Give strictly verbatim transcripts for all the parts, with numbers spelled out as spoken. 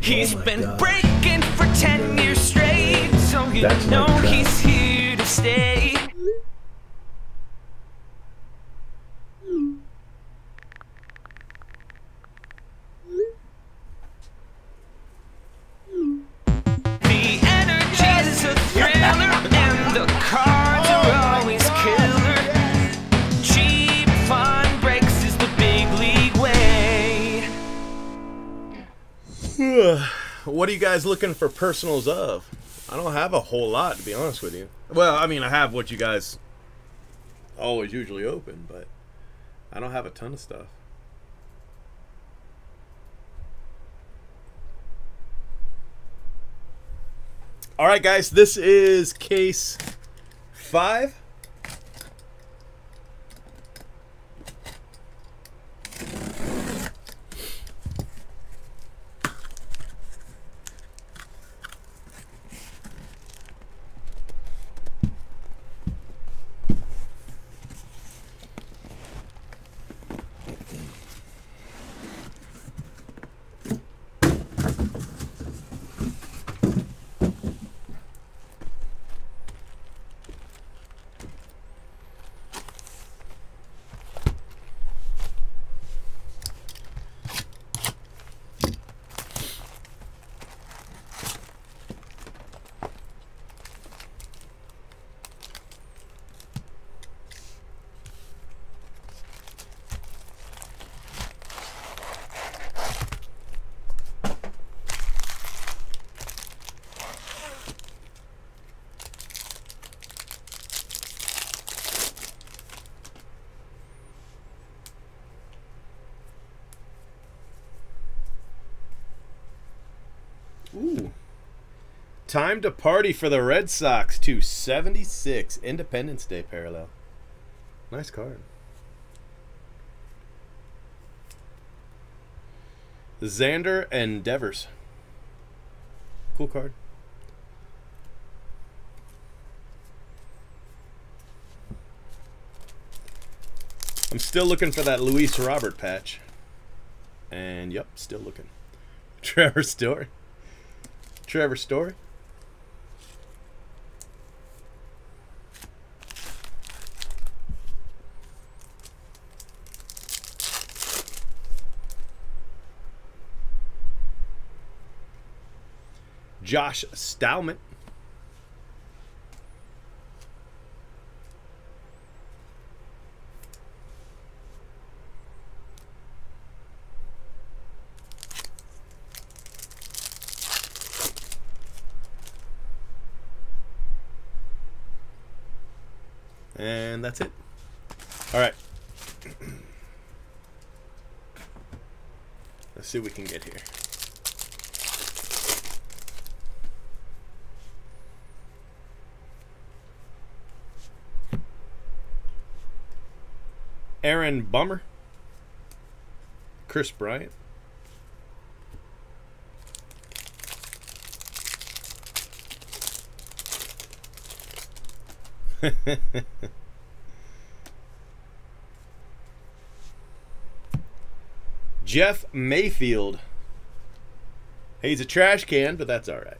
He's oh been God. breaking for ten years straight, so you That's know he's here to stay. The energy's a thriller, and the cards are always killer. Cheap fun breaks is the big league way. What are you guys looking for personals of? I don't have a whole lot, to be honest with you. Well, I mean, I have what you guys always usually open, but I don't have a ton of stuff. All right, guys, this is case five. Ooh. Time to party for the Red Sox to seventy-six Independence Day parallel. Nice card. Xander Endeavors. Cool card. I'm still looking for that Luis Robert patch. And yep, still looking. Trevor Story. Trevor Story. Josh Stalman. And that's it. All right. Let's see what we can get here. Aaron Bummer. Chris Bryant. Jeff Mayfield. Hey, he's a trash can, but that's all right.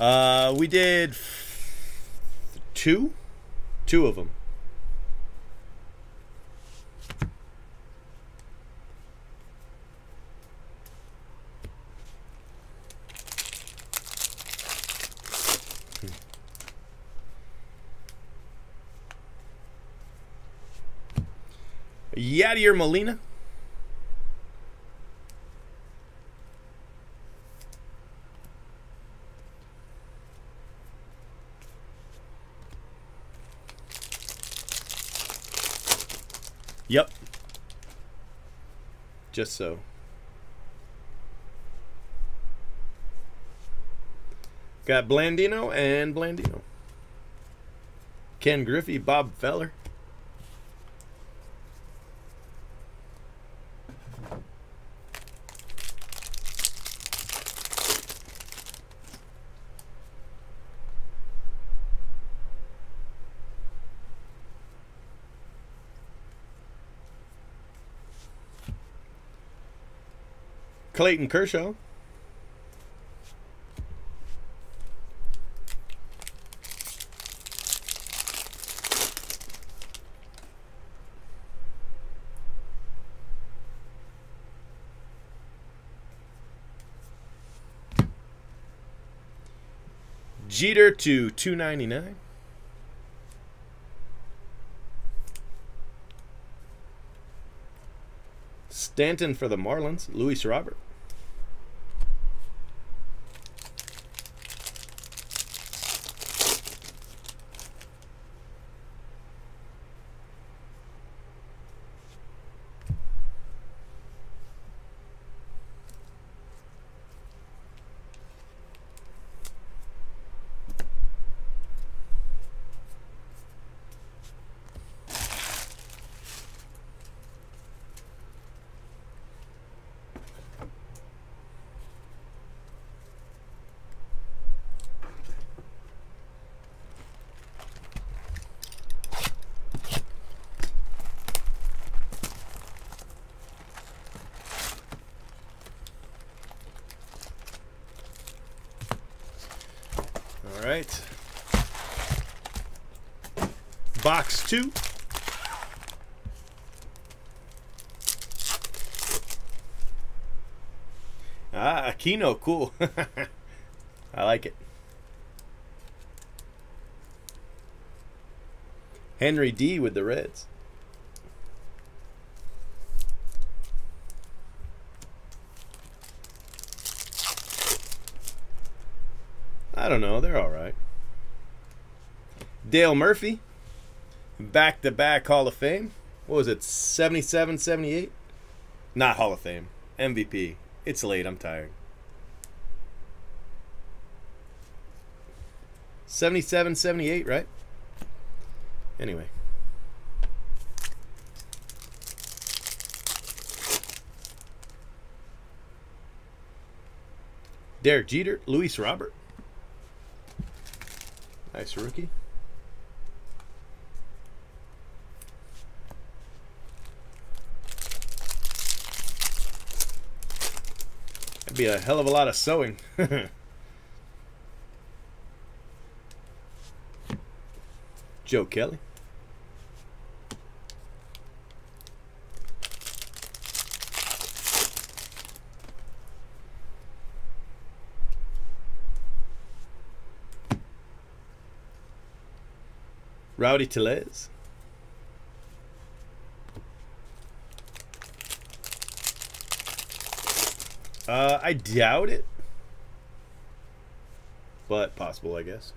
Uh, we did f two, two of them. Hmm. Yadier Molina. Yep. Just so. Got Blandino and Blandino. Ken Griffey, Bob Feller. Clayton Kershaw. Jeter to two ninety-nine. Stanton for the Marlins, Luis Robert. Right. Box two. Ah, Aquino, cool. I like it. Henry D with the Reds. I don't know. They're all right. Dale Murphy, back-to-back Hall of Fame. What was it, seventy-seven, seventy-eight? Not Hall of Fame, M V P. It's late. I'm tired. seventy-seven, seventy-eight, right? Anyway. Derek Jeter, Luis Robert. Nice rookie. That'd be a hell of a lot of sewing. Joe Kelly. Rowdy Tellez. Uh, I doubt it. But possible, I guess.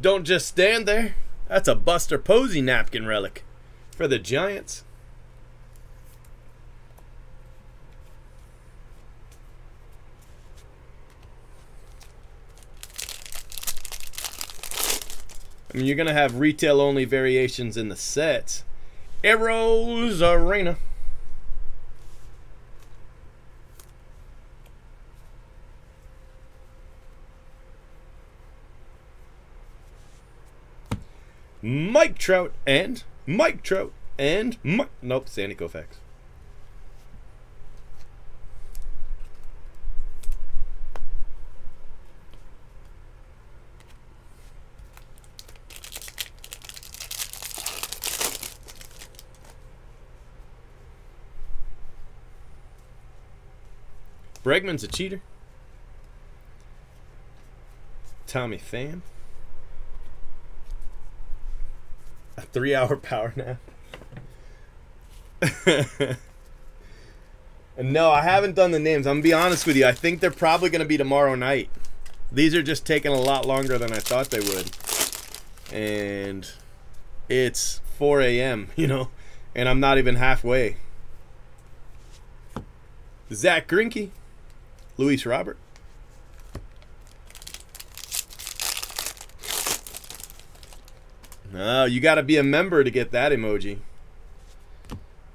Don't just stand there. That's a Buster Posey napkin relic for the Giants. I mean, you're going to have retail-only variations in the sets. Arozarena. Mike Trout and Mike Trout and Mike. Nope, Sandy Koufax. Bregman's a cheater. Tommy Pham. A three-hour power nap. And no, I haven't done the names. I'm going to be honest with you. I think they're probably going to be tomorrow night. These are just taking a lot longer than I thought they would. And it's four A M, you know, and I'm not even halfway. Zach Greinke. Luis Robert. Oh, you got to be a member to get that emoji.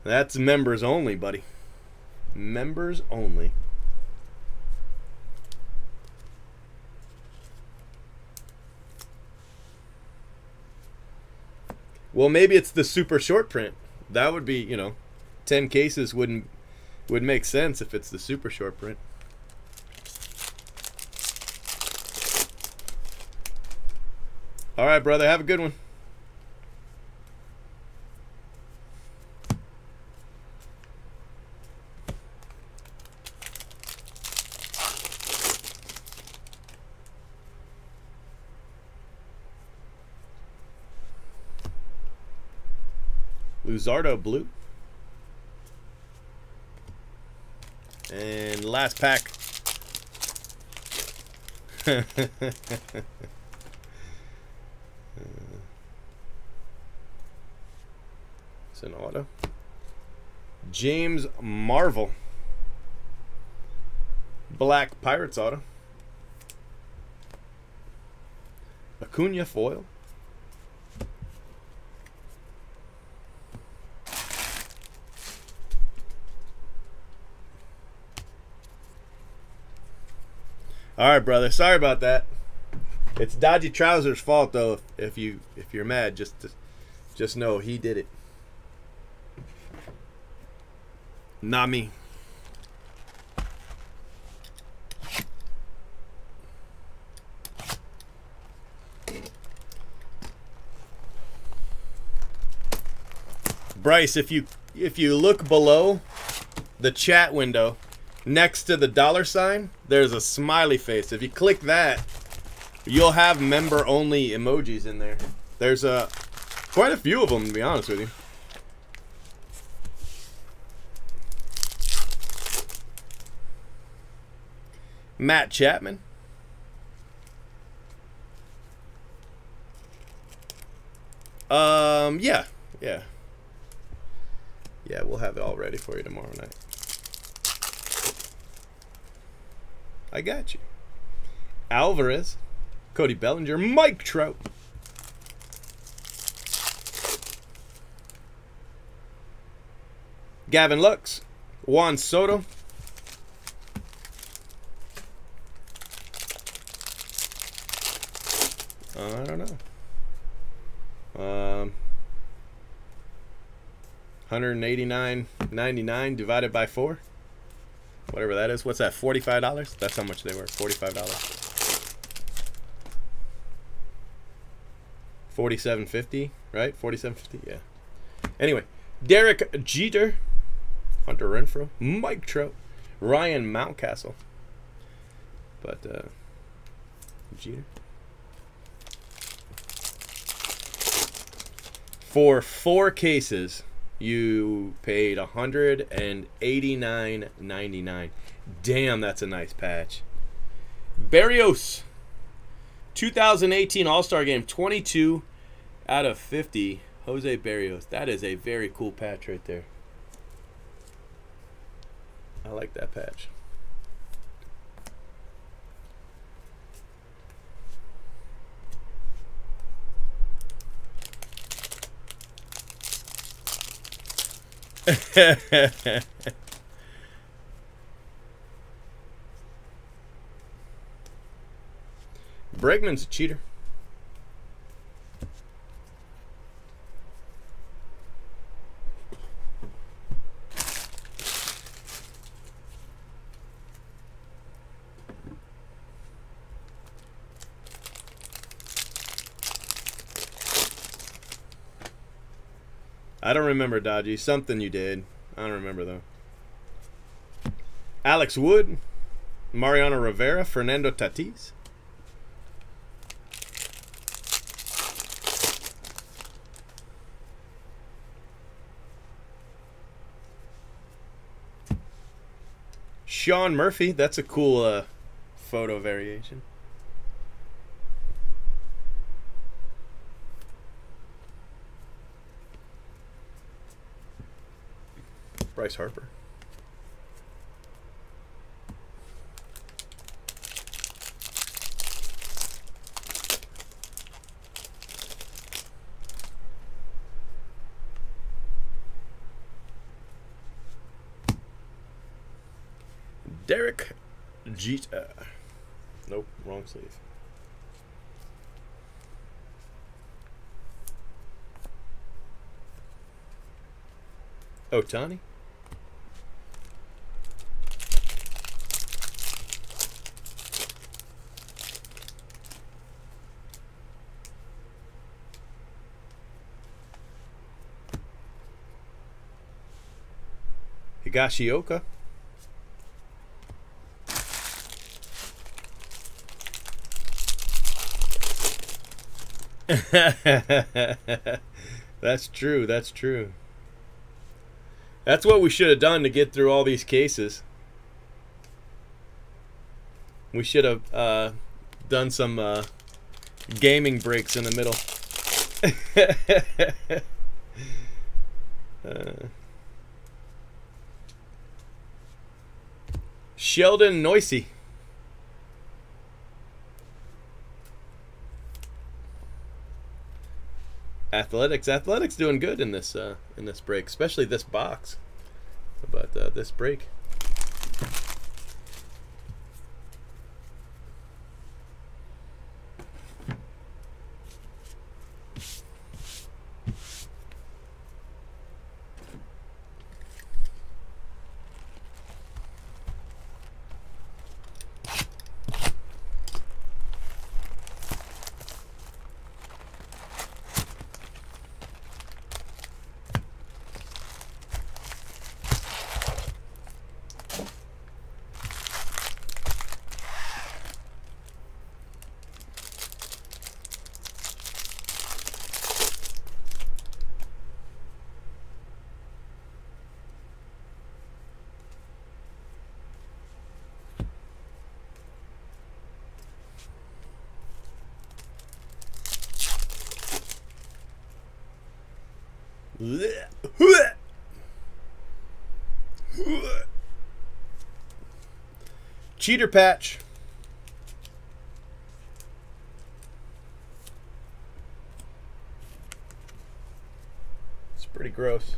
That's members only, buddy. Members only. Well, maybe it's the super short print. That would be, you know, ten cases wouldn't would make sense if it's the super short print. All right, brother. Have a good one. Luzardo blue. And last pack. It's an auto. James Marvel. Black Pirates auto. Acuna foil. All right, brother. Sorry about that. It's Dodgy Trousers' fault, though. If, if you if you're mad, just to, just know he did it, not me. Bryce, if you if you look below the chat window, next to the dollar sign, there's a smiley face. If you click that, you'll have member-only emojis in there. There's a, quite a few of them, to be honest with you. Matt Chapman. Um, yeah, yeah. Yeah, we'll have it all ready for you tomorrow night. I got you. Alvarez, Cody Bellinger, Mike Trout. Gavin Lux, Juan Soto. I don't know. Um, one eighty-nine ninety-nine divided by four. Whatever that is. What's that? forty-five dollars? That's how much they were. forty-five dollars. forty-seven fifty, right? forty-seven fifty, yeah. Anyway, Derek Jeter, Hunter Renfroe, Mike Trout, Ryan Mountcastle. But uh Jeter. For four cases, you paid one eighty-nine ninety-nine. Damn, that's a nice patch. Berrios, two thousand eighteen All-Star Game, twenty-two out of fifty. Jose Berrios. That is a very cool patch right there. I like that patch. Bregman's a cheater. I don't remember, Dodgy. Something you did. I don't remember, though. Alex Wood. Mariano Rivera. Fernando Tatis. Sean Murphy. That's a cool uh, photo variation. Bryce Harper. Derek Jeter. Nope, wrong sleeve. Ohtani. Higashioka. That's true, that's true. That's what we should have done to get through all these cases. We should have uh, done some uh, gaming breaks in the middle. uh. Sheldon Noisy. Athletics, athletics, doing good in this uh, in this break, especially this box. But uh, this break, cheater patch. It's pretty gross.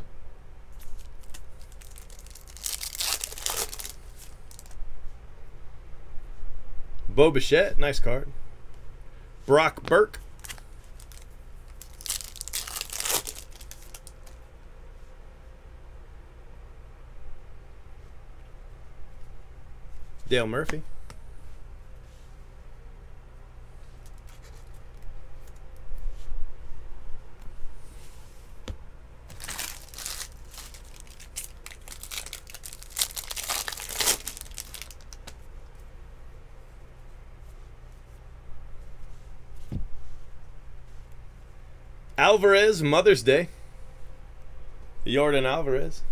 Bo Bichette, nice card. Brock Burke. Dale Murphy. Alvarez, Mother's Day. Jordan Alvarez.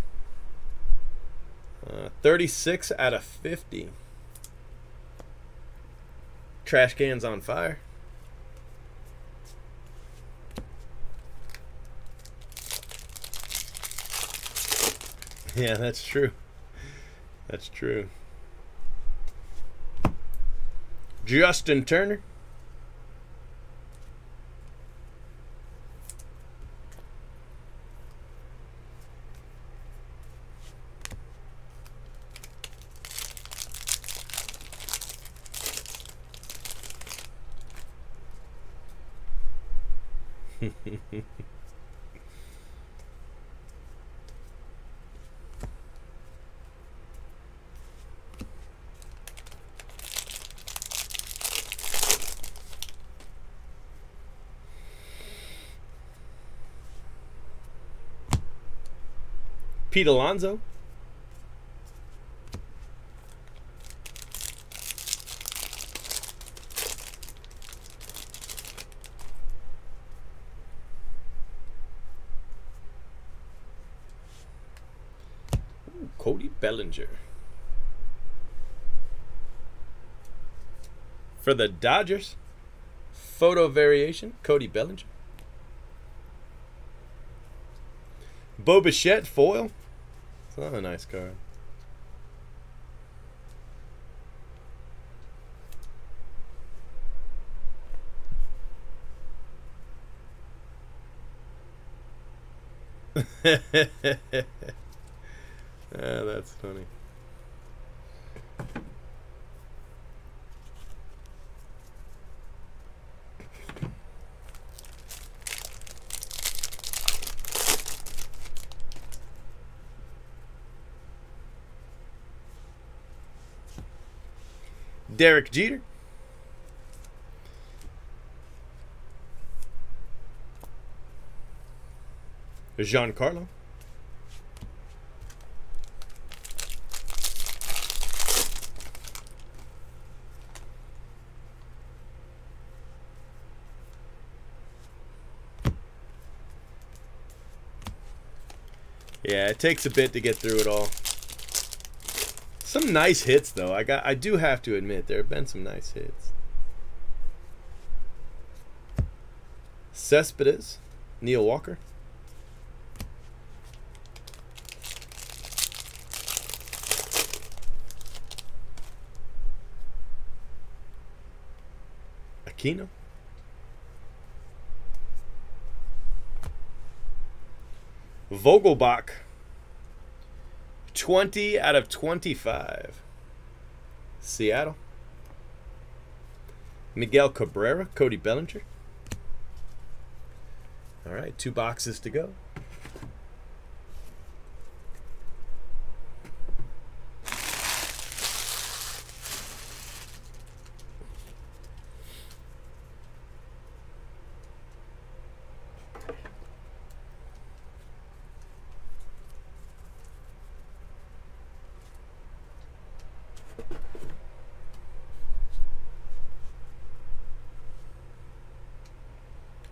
Uh, thirty-six out of fifty. Trash cans on fire. Yeah, that's true. That's true. Justin Turner. Pete Alonso. Ooh, Cody Bellinger. For the Dodgers, photo variation, Cody Bellinger. Bo Bichette foil. It's not a nice card. Ah, that's funny. Derek Jeter. Giancarlo. Yeah, it takes a bit to get through it all. Some nice hits, though. I got. I do have to admit, there have been some nice hits. Cespedes, Neil Walker. Aquino. Vogelbach. twenty out of twenty-five. Seattle. Miguel Cabrera. Cody Bellinger. All right, two boxes to go.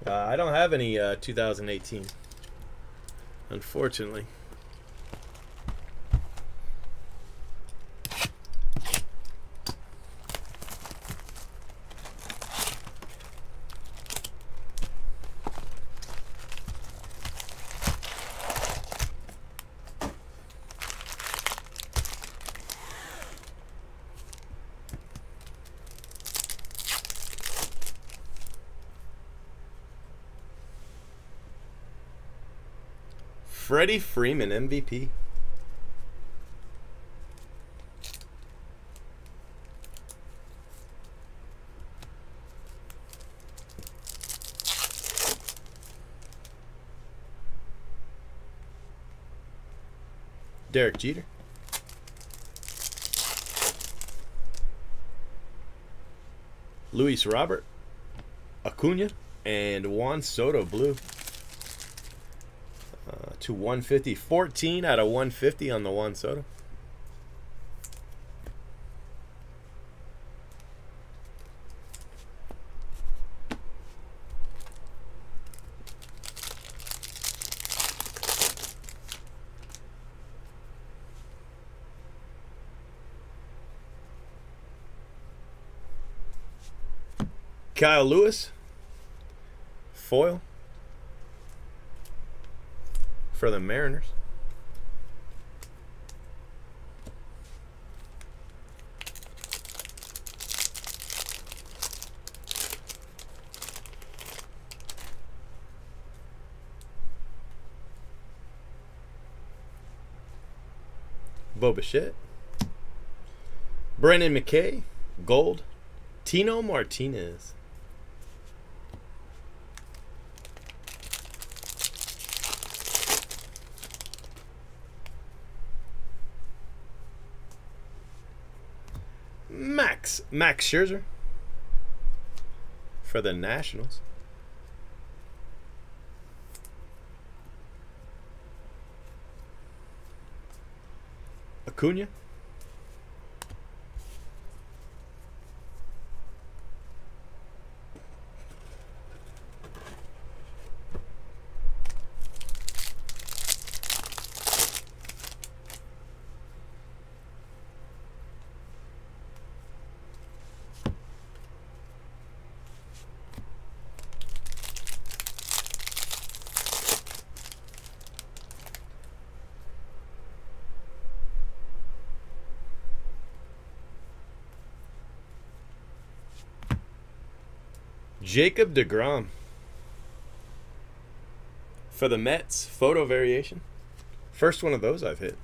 Uh, I don't have any uh, two thousand eighteen, unfortunately. Freddie Freeman, M V P. Derek Jeter. Luis Robert, Acuna, and Juan Soto, blue. To one fifty, fourteen out of one fifty on the Juan Soto. Kyle Lewis, foil. For the Mariners. Bo Bichette. Brennan McKay, gold. Tino Martinez. Max Max Scherzer for the Nationals. Acuna. Jacob DeGrom for the Mets, photo variation. First one of those I've hit.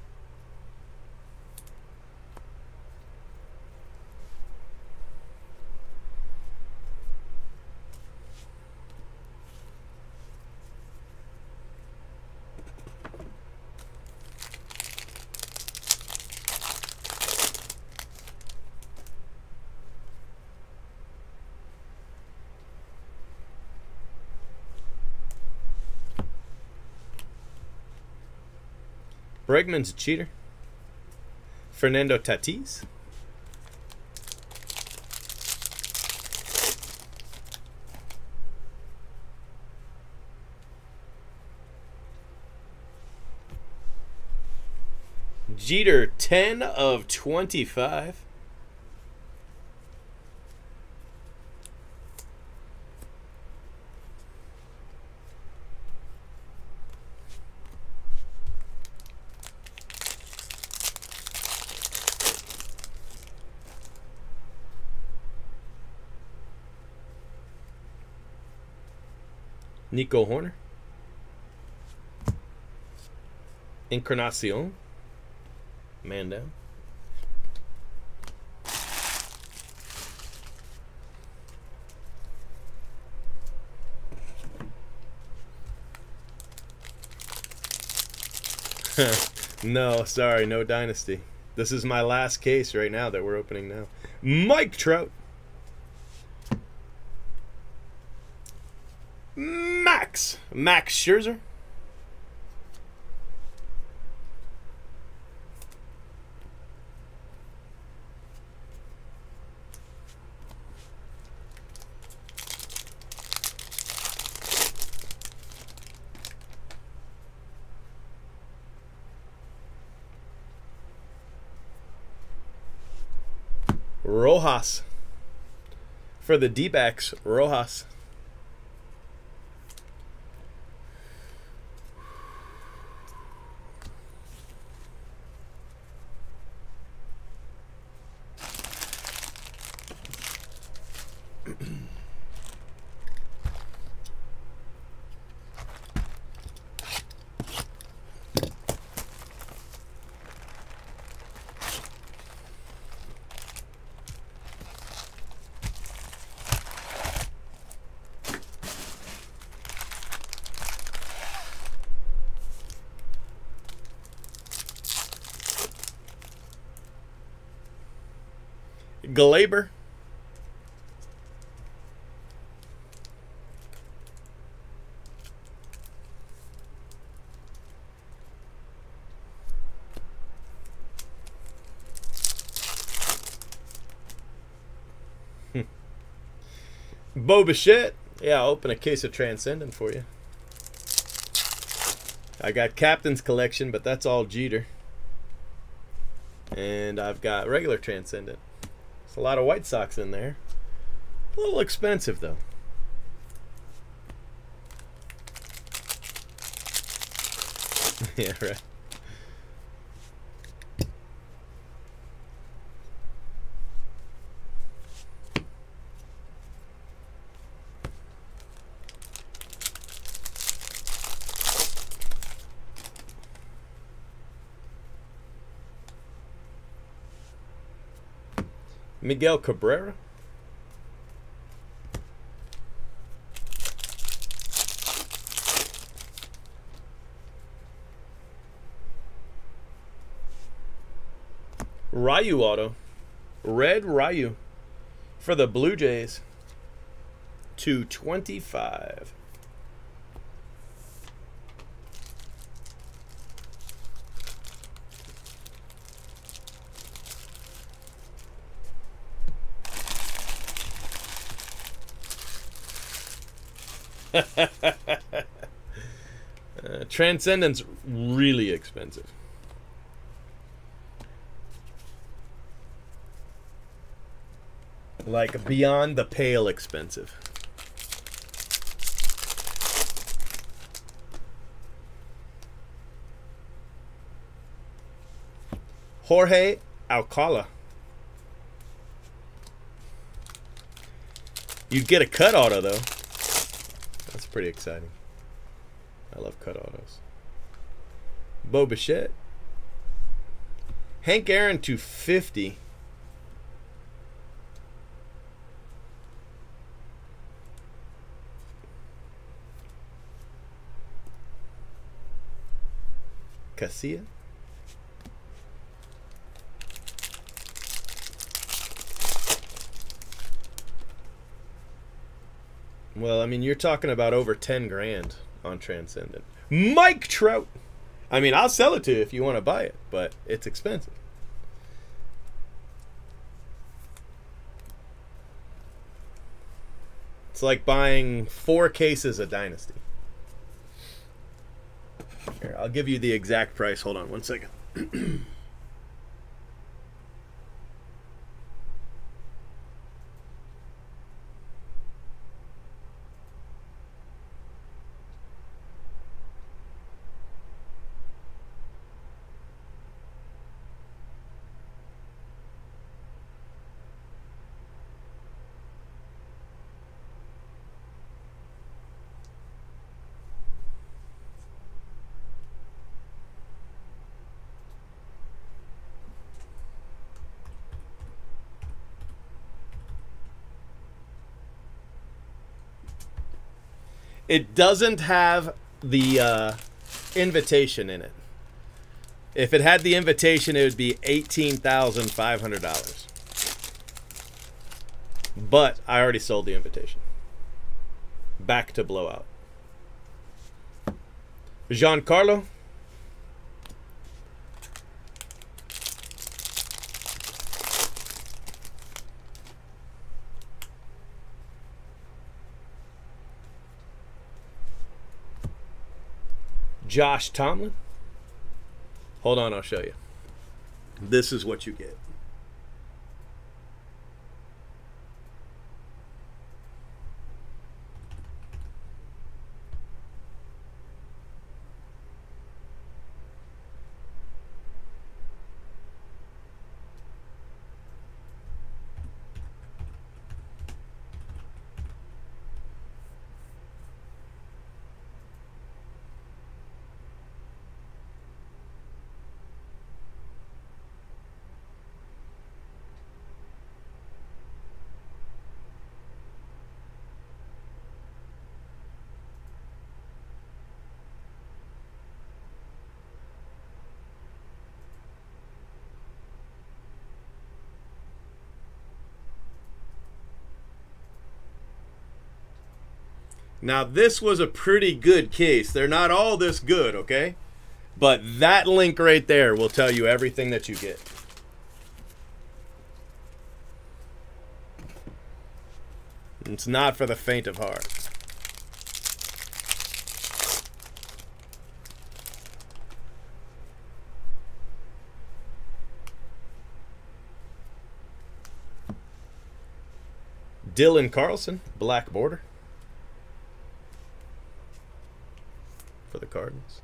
Bregman's a cheater. Fernando Tatis. Jeter, ten of twenty-five. Nico Horner. Encarnacion. Man down. No, sorry, no dynasty. This is my last case right now that we're opening now. Mike Trout. Max. Max Scherzer. Rojas. For the D-backs, Rojas. Glaber. Bo Bichette. Yeah, I'll open a case of Transcendent for you. I got Captain's Collection, but that's all Jeter. And I've got regular Transcendent. A lot of White Sox in there. A little expensive, though. Yeah, right. Miguel Cabrera. Ryu auto. Red Ryu for the Blue Jays. two twenty-five. uh, Transcendent's really expensive. Like beyond the pale expensive. Jorge Alcala. You'd get a cut auto though. That's pretty exciting. I love cut autos. Bo Bichette. Hank Aaron two fifty. Casilla. Well, I mean, you're talking about over ten grand on Transcendent. Mike Trout, I mean, I'll sell it to you if you want to buy it, but it's expensive. It's like buying four cases of Dynasty. Here, I'll give you the exact price. Hold on one second. It doesn't have the uh, invitation in it. If it had the invitation, it would be eighteen thousand five hundred dollars. But I already sold the invitation. Back to blowout. Giancarlo. Josh Tomlin. Hold on, I'll show you. This is what you get. Now, this was a pretty good case. They're not all this good, okay? But that link right there will tell you everything that you get. It's not for the faint of heart. Dylan Carlson, black border. The Cardinals.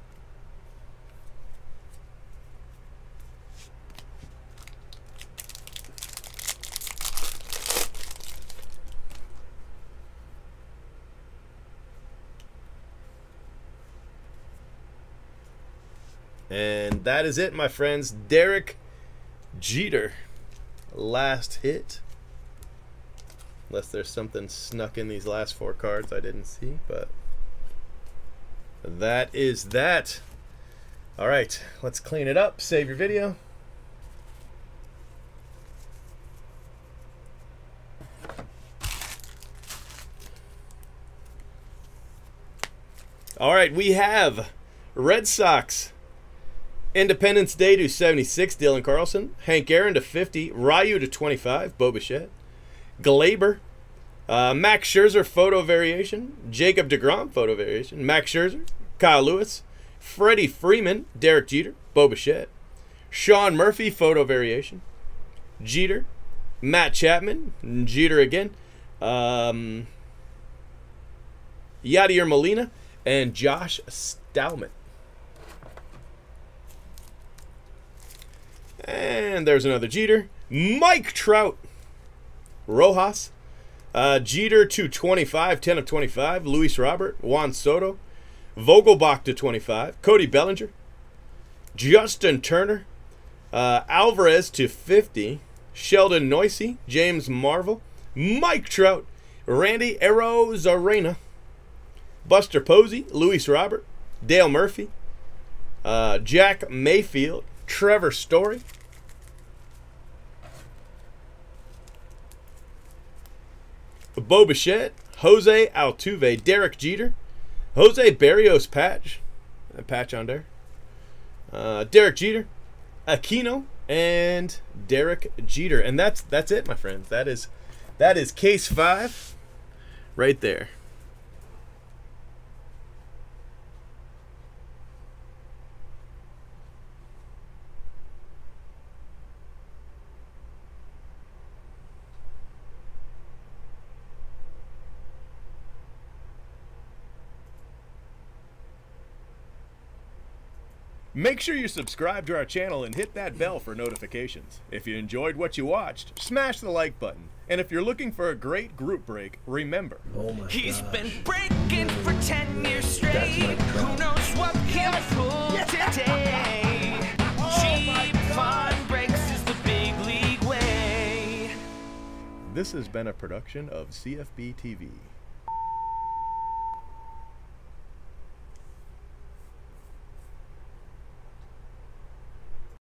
And that is it, my friends. Derek Jeter, last hit. Unless there's something snuck in these last four cards I didn't see, but that is that. All right, let's clean it up. Save your video. All right, we have Red Sox Independence Day to seventy-six, Dylan Carlson. Hank Aaron to fifty, Ryu to twenty-five, Bo Bichette. Glaber. Uh, Max Scherzer, photo variation. Jacob DeGrom, photo variation. Max Scherzer, Kyle Lewis, Freddie Freeman, Derek Jeter, Bo Bichette. Sean Murphy, photo variation. Jeter, Matt Chapman, Jeter again. Um, Yadier Molina, and Josh Stalman. And there's another Jeter. Mike Trout, Rojas. Uh, Jeter to twenty-five, ten of twenty-five. Luis Robert, Juan Soto, Vogelbach to twenty-five. Cody Bellinger, Justin Turner, uh, Alvarez to fifty. Sheldon Noisy, James Marvel, Mike Trout, Randy Arozarena, Buster Posey, Luis Robert, Dale Murphy, uh, Jack Mayfield, Trevor Story. Bo Bichette, Jose Altuve, Derek Jeter, Jose Berrios patch, a patch on there, uh, Derek Jeter, Aquino, and Derek Jeter. And that's that's it, my friends. That is that is case five right there. Make sure you subscribe to our channel and hit that bell for notifications. If you enjoyed what you watched, smash the like button. And if you're looking for a great group break, remember. Oh my He's gosh. been breaking for ten years straight. Who knows what he'll pull today? Oh Cheap fun breaks is the big league way. This has been a production of C F B T V.